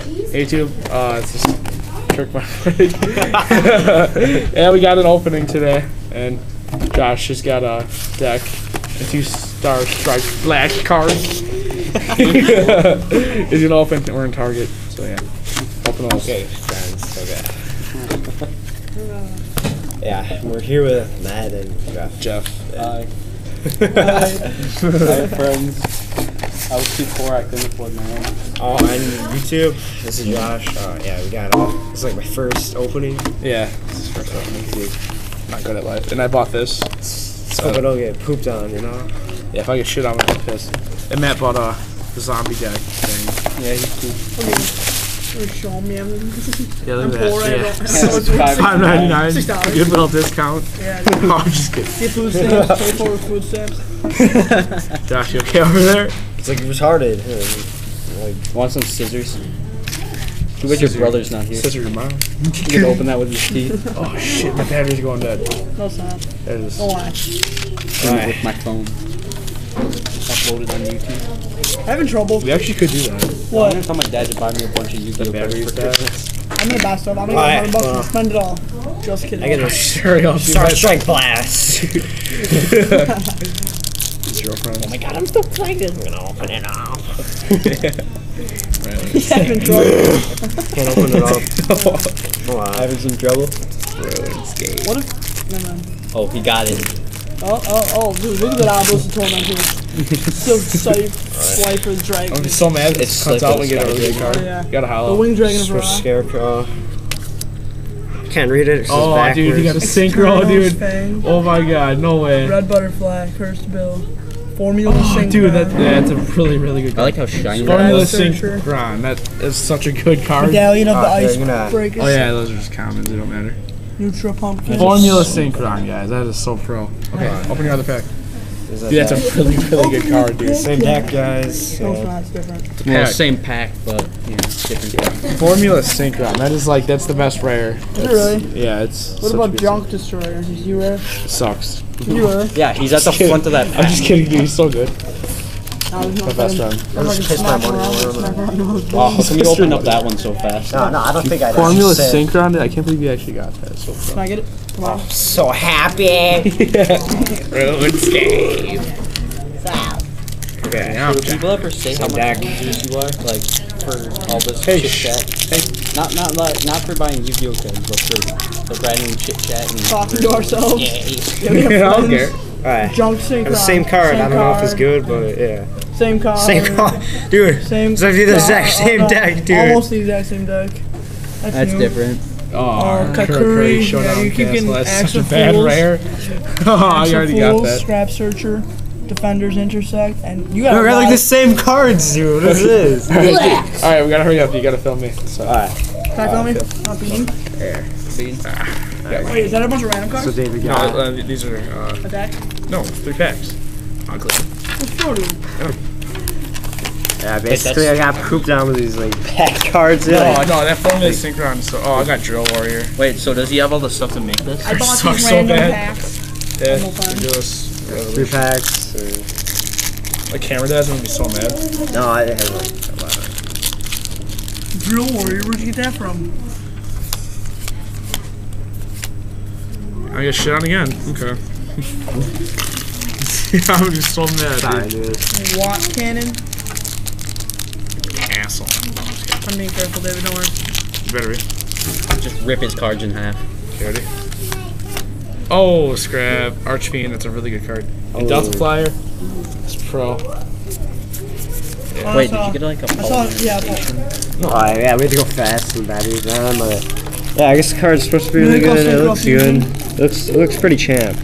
YouTube, it's just trick my footage. Yeah, we got an opening today, and Josh just got a deck and 2 Star Strike Flash cards. It's gonna open. We're in Target, so yeah. Open all. Okay, friends. Okay. Yeah, we're here with Matt and Jeff. Hi. Hi, friends. I was too poor, I couldn't afford my own. Oh, I'm YouTube. This is Josh. Yeah, we got all. This is like my first opening. Yeah. This is first opening. I'm not good at life. And I bought this. So I don't get pooped on, you know? Yeah, if I get shit on, I'm gonna get pissed. And Matt bought the zombie deck thing. Yeah, he's cool. Okay. Show me. I mean, yeah, look at that. $5.99. $6. Good little discount. Yeah. No, I'm just kidding. Get food stamps. Pay for food stamps. Josh, you okay over there? It's like retarded. Like, want some scissors? Too bad your brother's not here. Scissors, your mom. You can open that with your teeth. Oh shit, my battery's going dead. No, it's not. There it is. Don't watch. All right. With my phone. Uploaded on YouTube. I'm having trouble. We actually could do that. What? I'm gonna tell my dad to buy me a bunch of Yu-Gi-Oh batteries. I'm gonna buy stuff. I'm gonna get $100 and spend it all. Just kidding. I get a cereal. Star Strike Blast. It's your friend. Oh my god, I'm still playing this. I'm gonna open it up. He's having trouble. Can't open it up. Come on. Having some trouble? What if... Never mind. Oh, he got it. Oh, dude, look at that Abos and Torment here. So safe, Slifer, Dragon. I'm so mad it cuts out when you get a really good card. Yeah. You gotta howl. The Winged Dragon of Ra. Scarecrow. Can't read it. It's backwards. Dude, you got a Synchro, dude. Oh my god, no way. Red Butterfly, Cursed Bill. Formula Synchron. Dude, that's a really, really good card. I like how shiny that is. Formula Synchron. That is such a good card. Medallion of the Icebreakers. Oh yeah, those are just commons, they don't matter. Formula Synchron, guys. That is so pro. Okay, open your other pack. Dude, that's a really, really good card, dude. Same deck, guys. So. No, it's different. Well, same pack, but you know, different deck. Formula Synchron. That is like, that's the best rare. Is it really? Yeah, it's. What about Junk Destroyer? Is he rare? Sucks. Is he rare? Yeah, he's at the front of that pack. I'm just kidding, dude. He's so good. My best friend. I just pissed my money over. Wow, how come you opened up that one so fast? No, I don't think I did. Formula Synchron, I can't believe you actually got that. So can I get it? Come on. I'm so happy. Ruined game. Wow. Okay, now people ever say how much losers you are? Like, for all this chit-chat? Hey. Not for buying Yu-Gi-Oh cards, but for the random chit-chat and... Talking to ourselves. Yeah, I don't care. Alright. The same card. I don't know if it's good, but yeah. Same card. Same card. Dude. Same. So the exact same deck, dude. Almost the exact same deck. That's different. Oh, Kakuri. Yeah, you keep getting Axe of Fools. Oh, you already got that. Scrap Searcher, Defenders Intersect, and you got. We got like the same cards, dude. What is this? Alright, we gotta hurry up. You gotta film me. So. Alright. Can I film me? There. Bean. Wait, is that a bunch of random cards? So David got these are a deck? No, 3 packs. Ugly. Yeah, basically I got pooped down with these like pack cards. No, that Formula Synchron is so I got Drill Warrior. Wait, so does he have all the stuff to make this? I bought these random packs. Yeah, just 3 packs. My camera does, I'm gonna be so mad. No, I didn't have like a lot of Drill Warrior, where'd you get that from? I get shit on again. Okay. I'm just so mad. Watt cannon. Asshole. I'm being careful, David. Don't worry. You better be. Just rip his cards in half. Ready? Oh, scrap. Archfiend. That's a really good card. And Dust Flyer. It's pro. Yeah. Wait, did you get like a? Yeah, we had to go fast and batteries. Yeah, I guess the card's supposed to be really good. It looks good. It looks pretty champ.